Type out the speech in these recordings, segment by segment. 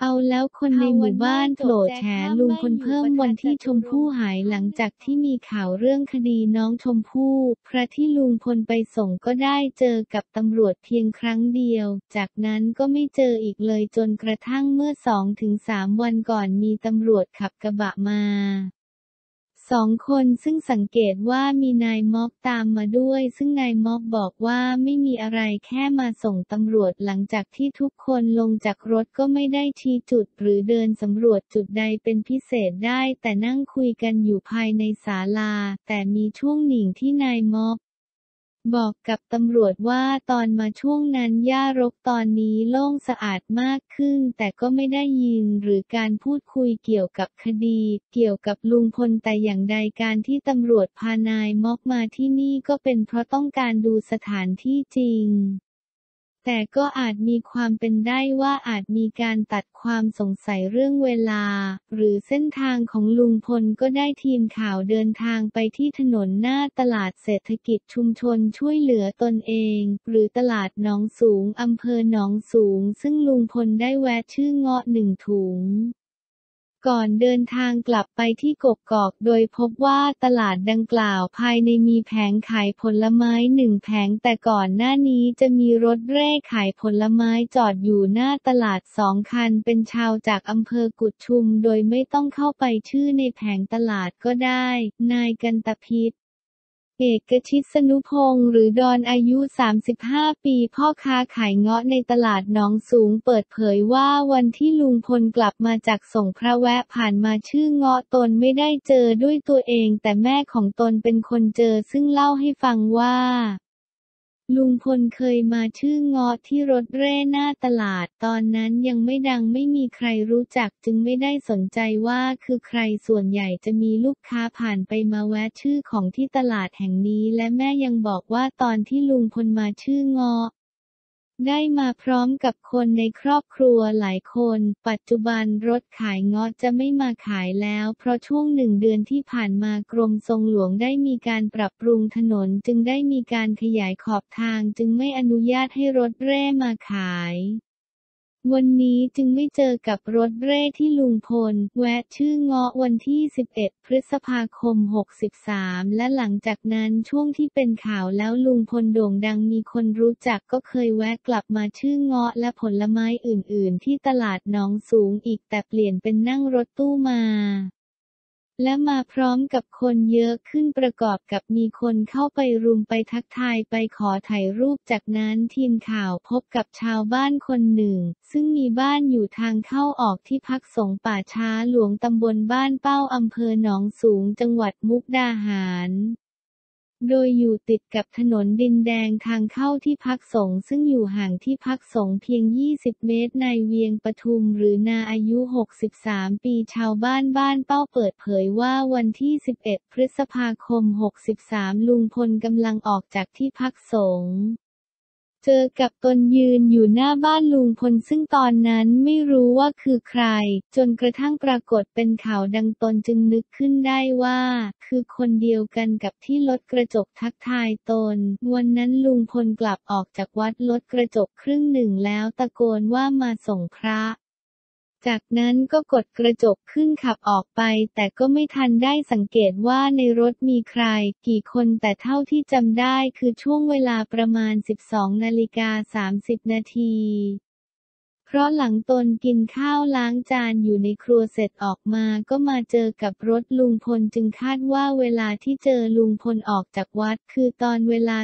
เอาแล้วคนในหมู่บ้านโกรธแฉลุงพลเพิ่มวันที่ชมพู่หายหลังจากที่มีข่าวเรื่องคดีน้องชมพู่พระที่ลุงพลไปส่งก็ได้เจอกับตำรวจเพียงครั้งเดียวจากนั้นก็ไม่เจออีกเลยจนกระทั่งเมื่อ 2-3 วันก่อนมีตำรวจขับกระบะมา2 คนซึ่งสังเกตว่ามีนายม็อบตามมาด้วยซึ่งนายม็อบบอกว่าไม่มีอะไรแค่มาส่งตำรวจหลังจากที่ทุกคนลงจากรถก็ไม่ได้ชี้จุดหรือเดินสำรวจจุดใดเป็นพิเศษได้แต่นั่งคุยกันอยู่ภายในศาลาแต่มีช่วงหนึ่งที่นายม็อบบอกกับตำรวจว่าตอนมาช่วงนั้นหญ้ารกตอนนี้โล่งสะอาดมากขึ้นแต่ก็ไม่ได้ยินหรือการพูดคุยเกี่ยวกับคดีเกี่ยวกับลุงพลแต่อย่างใดการที่ตำรวจพานายม็อบมาที่นี่ก็เป็นเพราะต้องการดูสถานที่จริงแต่ก็อาจมีความเป็นได้ว่าอาจมีการตัดความสงสัยเรื่องเวลาหรือเส้นทางของลุงพลก็ได้ทีมข่าวเดินทางไปที่ถนนหน้าตลาดเศรษฐกิจชุมชนช่วยเหลือตนเองหรือตลาดหนองสูงอำเภอหนองสูงซึ่งลุงพลได้แวะชื่อเงาะ1 ถุงก่อนเดินทางกลับไปที่กกอกโดยพบว่าตลาดดังกล่าวภายในมีแผงขายผลไม้1 แผงแต่ก่อนหน้านี้จะมีรถเร่ขายผลไม้จอดอยู่หน้าตลาด2 คันเป็นชาวจากอำเภอกุดชุมโดยไม่ต้องเข้าไปชื่อในแผงตลาดก็ได้นายกันตพิษเอกชิตสนุพงศ์หรือดอนอายุ35 ปีพ่อค้าขายเงาะในตลาดหนองสูงเปิดเผยว่าวันที่ลุงพลกลับมาจากส่งพระแวะผ่านมาชื่อเงาะตนไม่ได้เจอด้วยตัวเองแต่แม่ของตนเป็นคนเจอซึ่งเล่าให้ฟังว่าลุงพลเคยมาชื่อเงาะที่รถเร่หน้าตลาดตอนนั้นยังไม่ดังไม่มีใครรู้จักจึงไม่ได้สนใจว่าคือใครส่วนใหญ่จะมีลูกค้าผ่านไปมาแวะชื่อของที่ตลาดแห่งนี้และแม่ยังบอกว่าตอนที่ลุงพลมาชื่อเงาะได้มาพร้อมกับคนในครอบครัวหลายคนปัจจุบันรถขายเงาะจะไม่มาขายแล้วเพราะช่วง1 เดือนที่ผ่านมากรมทรงหลวงได้มีการปรับปรุงถนนจึงได้มีการขยายขอบทางจึงไม่อนุญาตให้รถเร่มาขายวันนี้จึงไม่เจอกับรถเร่ที่ลุงพลแวะชื่อเงาะวันที่11 พฤษภาคม 63และหลังจากนั้นช่วงที่เป็นข่าวแล้วลุงพลโด่งดังมีคนรู้จักก็เคยแวะกลับมาชื่อเงาะและผลไม้อื่นๆที่ตลาดหนองสูงอีกแต่เปลี่ยนเป็นนั่งรถตู้มาและมาพร้อมกับคนเยอะขึ้นประกอบกับมีคนเข้าไปรุมไปทักทายไปขอถ่ายรูปจากนั้นทีมข่าวพบกับชาวบ้านคนหนึ่งซึ่งมีบ้านอยู่ทางเข้าออกที่พักสงฆ์ป่าช้าหลวงตำบลบ้านเป้าอำเภอหนองสูงจังหวัดมุกดาหารโดยอยู่ติดกับถนนดินแดงทางเข้าที่พักสงฆ์ซึ่งอยู่ห่างที่พักสงฆ์เพียง20 เมตรนายเวียงปทุมหรือนาอายุ63 ปีชาวบ้านบ้านเป้าเปิดเผยว่าวันที่11 พฤษภาคม 63ลุงพลกำลังออกจากที่พักสงฆ์เจอกับตนยืนอยู่หน้าบ้านลุงพลซึ่งตอนนั้นไม่รู้ว่าคือใครจนกระทั่งปรากฏเป็นข่าวดังตนจึงนึกขึ้นได้ว่าคือคนเดียวกันกับที่รถกระจกทักทายตนวันนั้นลุงพลกลับออกจากวัดรถกระจกครึ่งหนึ่งแล้วตะโกนว่ามาส่งพระจากนั้นก็กดกระจกขึ้นขับออกไปแต่ก็ไม่ทันได้สังเกตว่าในรถมีใครกี่คนแต่เท่าที่จำได้คือช่วงเวลาประมาณ 12:30 นาทีเพราะหลังตนกินข้าวล้างจานอยู่ในครัวเสร็จออกมาก็มาเจอกับรถลุงพลจึงคาดว่าเวลาที่เจอลุงพลออกจากวัดคือตอนเวลา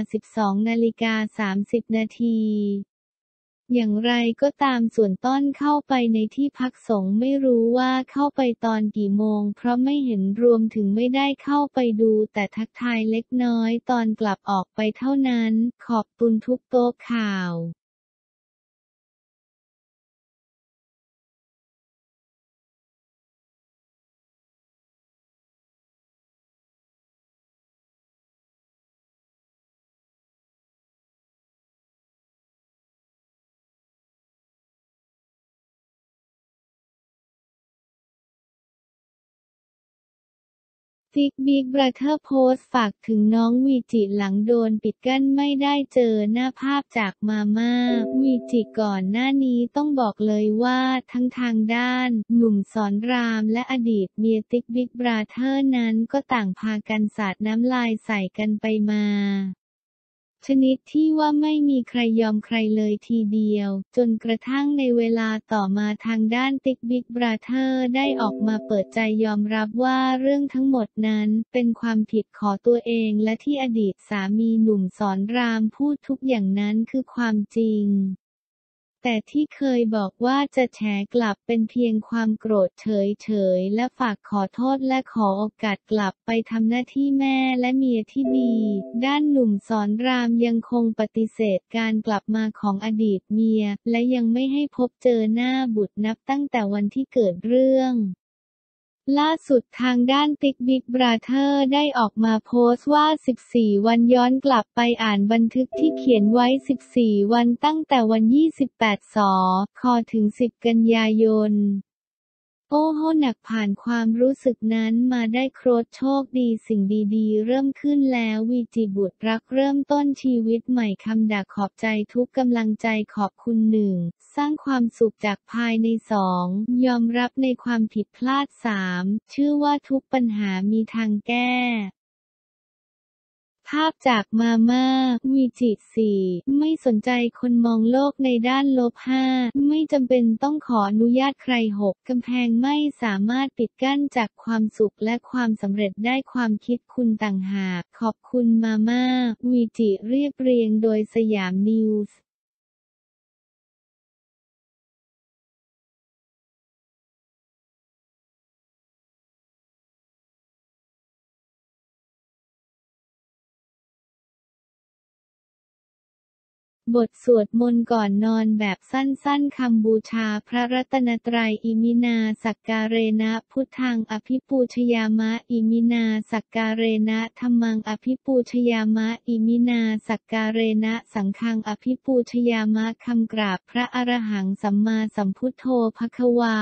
12:30 นาทีอย่างไรก็ตามส่วนต้นเข้าไปในที่พักสงฆ์ไม่รู้ว่าเข้าไปตอนกี่โมงเพราะไม่เห็นรวมถึงไม่ได้เข้าไปดูแต่ทักทายเล็กน้อยตอนกลับออกไปเท่านั้นขอบคุณทุกโต๊ะข่าว ติ๊กบิ๊กบราเธอร์โพสต์ฝากถึงน้องวีจิหลังโดนปิดกั้นไม่ได้เจอหน้าภาพจากมาม่าวีจิก่อนหน้านี้ต้องบอกเลยว่าทั้งทางด้านหนุ่มสอนรามและอดีตเมียติ๊กบิ๊กบราเธอร์นั้นก็ต่างพากันสาดน้ำลายใส่กันไปมาชนิดที่ว่าไม่มีใครยอมใครเลยทีเดียวจนกระทั่งในเวลาต่อมาทางด้านติ๊กบิ๊กบราเธอร์ได้ออกมาเปิดใจยอมรับว่าเรื่องทั้งหมดนั้นเป็นความผิดของตัวเองและที่อดีตสามีหนุ่มสอนรามพูดทุกอย่างนั้นคือความจริงแต่ที่เคยบอกว่าจะแฉกลับเป็นเพียงความโกรธเฉยๆและฝากขอโทษและขอโอกาสกลับไปทำหน้าที่แม่และเมียที่ดีด้านหนุ่มสอนรามยังคงปฏิเสธการกลับมาของอดีตเมียและยังไม่ให้พบเจอหน้าบุตรนับตั้งแต่วันที่เกิดเรื่องล่าสุดทางด้านติ๊กบิ๊กบราเธอร์ได้ออกมาโพสต์ว่า14วันย้อนกลับไปอ่านบันทึกที่เขียนไว้14วันตั้งแต่วัน28 ศ.ค.ถึง10 กันยายนโอ้โหหนักผ่านความรู้สึกนั้นมาได้โคตรโชคดีสิ่งดีๆเริ่มขึ้นแล้ววีจิบุตรรักเริ่มต้นชีวิตใหม่คำด่าขอบใจทุกกำลังใจขอบคุณ1สร้างความสุขจากภายใน2ยอมรับในความผิดพลาด3ชื่อว่าทุกปัญหามีทางแก้ภาพจากมาม่าวีจิ4ไม่สนใจคนมองโลกในด้านลบ5ไม่จำเป็นต้องขออนุญาตใคร6กำแพงไม่สามารถปิดกั้นจากความสุขและความสำเร็จได้ความคิดคุณต่างหากขอบคุณมาม่าวีจิเรียบเรียงโดยสยามนิวส์บทสวดมนต์ก่อนนอนแบบสั้นๆคำบูชาพระรัตนตรัยอิมินาสักการเรนะพุทธังอภิปูชยามะอิมินาสักการเรนะธัมมังอภิปูชยามะอิมินาสักการเรนะสังฆังอภิปูชยามะคำกราบพระอรหังสัมมาสัมพุทโธภควา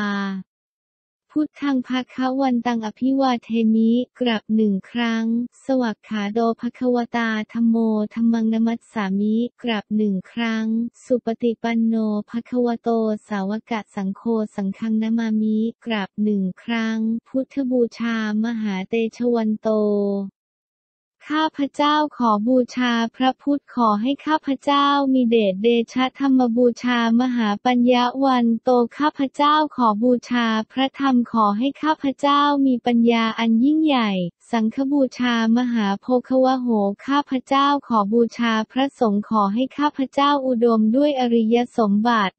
พุทธังภคะวันตังอภิวาเทมิกราบ1ครั้งสวักขาโดภควตาธัมโมธัมมังนมัสสามิกราบ1ครั้งสุปฏิปันโนภควโตสาวกสังโฆสังฆังนามามิกราบ1ครั้งพุทธบูชามหาเตชะวันโตข้าพเจ้าขอบูชาพระพุทธขอให้ข้าพเจ้ามีเดชเดชะธรรมบูชามหาปัญญาวันโตข้าพเจ้าขอบูชาพระธรรมขอให้ข้าพเจ้ามีปัญญาอันยิ่งใหญ่สังฆบูชามหาโพคาวโหข้าพเจ้าขอบูชาพระสงฆ์ขอให้ข้าพเจ้าอุดมด้วยอริยสมบัติ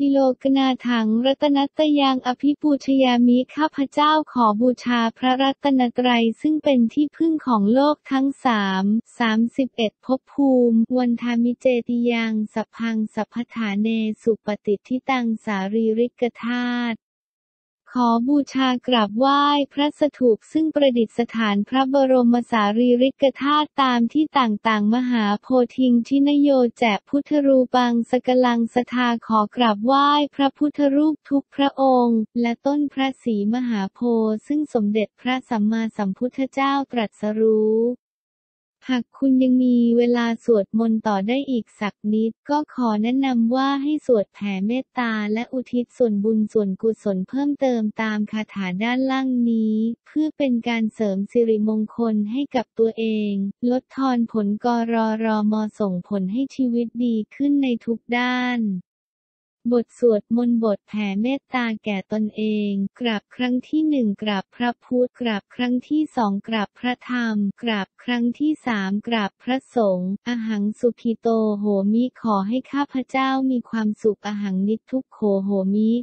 ติโลกนาถังรัตนัตยังอภิปูชยามิข้าพเจ้าขอบูชาพระรัตนตรัยซึ่งเป็นที่พึ่งของโลกทั้ง31ภพภูมิวันธามิเจติยังสัพพังสัพพฐาเนสุปฏิทิตังสารีริกธาตุขอบูชากราบไหว้พระสถูปซึ่งประดิษฐานพระบรมสารีริกธาตุตามที่ต่างๆมหาโพธิงชินโยแจพุทธรูปังสกลังสทาขอกราบไหว้พระพุทธรูปทุกพระองค์และต้นพระศรีมหาโพธิ์ซึ่งสมเด็จพระสัมมาสัมพุทธเจ้าตรัสรู้หากคุณยังมีเวลาสวดมนต์ต่อได้อีกสักนิดก็ขอแนะนำว่าให้สวดแผ่เมตตาและอุทิศส่วนบุญส่วนกุศลเพิ่มเติมตามคาถาด้านล่างนี้เพื่อเป็นการเสริมสิริมงคลให้กับตัวเองลดทอนผลกรรมส่งผลให้ชีวิตดีขึ้นในทุกด้านบทสวดมนต์บทแผ่เมตตาแก่ตนเองกราบครั้งที่1กราบพระพุทธกราบครั้งที่2กราบพระธรรมกราบครั้งที่3กราบพระสงฆ์อหังสุขิโตโหมิขอให้ข้าพเจ้ามีความสุขอหังนิทุกโขโหมิ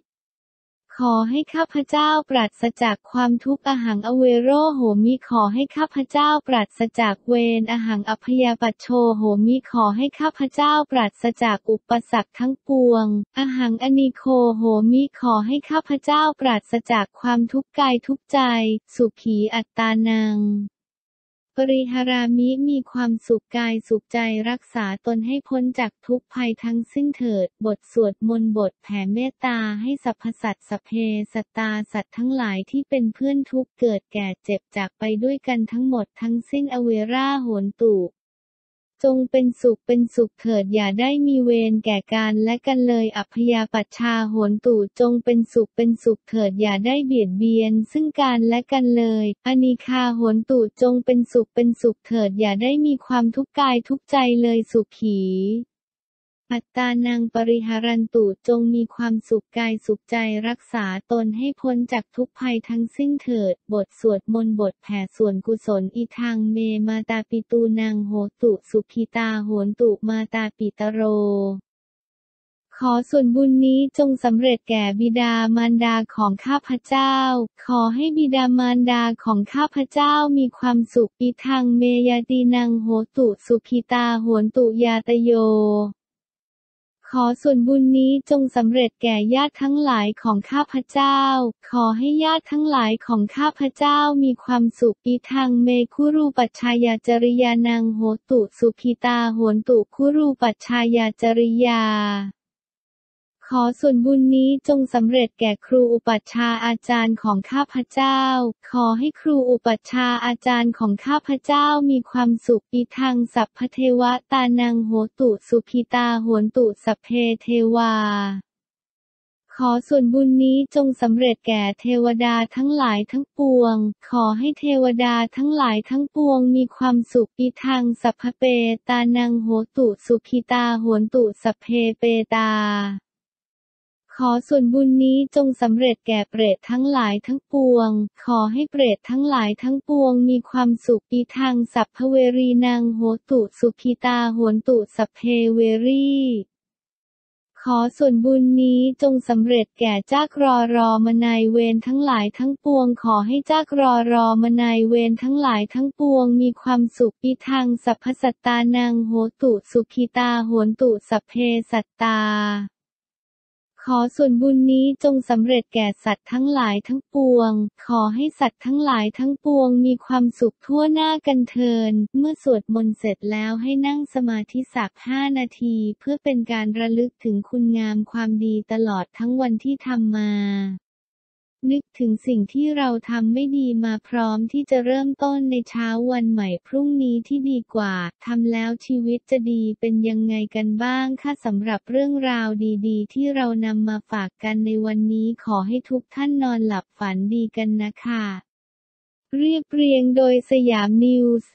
ขอให้ข้าพเจ้าปราศจากความทุกข์อหังอเวโรโหมิขอให้ข้าพเจ้าปราศจากเวรอหังอภยาปัชโชโหมิขอให้ข้าพเจ้าปราศจากอุปสรรคทั้งปวงอหังอนิโคโหมิขอให้ข้าพเจ้าปราศจากความทุกข์กายทุกข์ใจสุขีอัตตานัง ปริหารามิมีความสุขกายสุขใจรักษาตนให้พ้นจากทุกภัยทั้งสิ้นเถิดบทสวดมนต์บทแผ่เมตตาให้สรรพสัตว์สัพเพสัตตาสัตว์ทั้งหลายที่เป็นเพื่อนทุกเกิดแก่เจ็บจากไปด้วยกันทั้งหมดทั้งสิ้นอเวราโหนตุจงเป็นสุขเถิดอย่าได้มีเวรแก่กันและกันเลยอัพพยาปัชชาโหนตุจงเป็นสุขเถิดอย่าได้เบียดเบียนซึ่งกันและกันเลยอนิคาโหนตุจงเป็นสุขเถิดอย่าได้มีความทุกข์กายทุกข์ใจเลยสุขีอัตตานังปริหารันตุจงมีความสุขกายสุขใจรักษาตนให้พ้นจากทุกภัยทั้งสิ้นเถิดบทสวดมนต์บทแผ่ส่วนกุศลอิทังเมมาตาปิตูนังโหตุสุขิตาโหนตุมาตาปิตโรขอส่วนบุญนี้จงสำเร็จแก่บิดามารดาของข้าพเจ้าขอให้บิดามารดาของข้าพเจ้ามีความสุขอิทังเมยตินังโหตุสุขิตาโหนตุยาตโยขอส่วนบุญนี้จงสำเร็จแก่ญาติทั้งหลายของข้าพเจ้าขอให้ญาติทั้งหลายของข้าพเจ้ามีความสุขอิทังเมคุรูปัชชายาจริยานังโหตุสุขิตาโหนตุคุรูปัชชายาจริยาขอส่วนบุญนี้จงสำเร็จแก่ครูอุปัชฌาย์อาจารย์ของข้าพเจ้าขอให้ครูอุปัชฌาย์อาจารย์ของข้าพเจ้ามีความสุขอิทังสัพพเทวตานังโหตุสุขิตาโหนตุสัพเพเทวาขอส่วนบุญนี้จงสำเร็จแก่เทวดาทั้งหลายทั้งปวงขอให้เทวดาทั้งหลายทั้งปวงมีความสุขอิทังสัพพเปตานังโหตุสุขิตาโหนตุสัพเพเปตาขอส่วนบุญนี้จงสำเร็จแก่เปรตทั้งหลายทั้งปวงขอให้เปรตทั้งหลายทั้งปวงมีความสุขอิทังสัพพเวรีนังโหตุสุขิตาโหนตุสัพเพเวรีขอส่วนบุญนี้จงสำเร็จแก่จักรรมนายเวรทั้งหลายทั้งปวงขอให้จักรรมนายเวรทั้งหลายทั้งปวงมีความสุขอิทังสัพพสัตตานังโหตุสุขิตาโหนตุสัพเพสัตตาขอส่วนบุญนี้จงสำเร็จแก่สัตว์ทั้งหลายทั้งปวงขอให้สัตว์ทั้งหลายทั้งปวงมีความสุขทั่วหน้ากันเทินเมื่อสวดมนต์เสร็จแล้วให้นั่งสมาธิสัก5นาทีเพื่อเป็นการระลึกถึงคุณงามความดีตลอดทั้งวันที่ทำมานึกถึงสิ่งที่เราทำไม่ดีมาพร้อมที่จะเริ่มต้นในเช้าวันใหม่พรุ่งนี้ที่ดีกว่าทำแล้วชีวิตจะดีเป็นยังไงกันบ้างคะสำหรับเรื่องราวดีๆที่เรานำมาฝากกันในวันนี้ขอให้ทุกท่านนอนหลับฝันดีกันนะคะเรียบเรียงโดยสยามนิวส์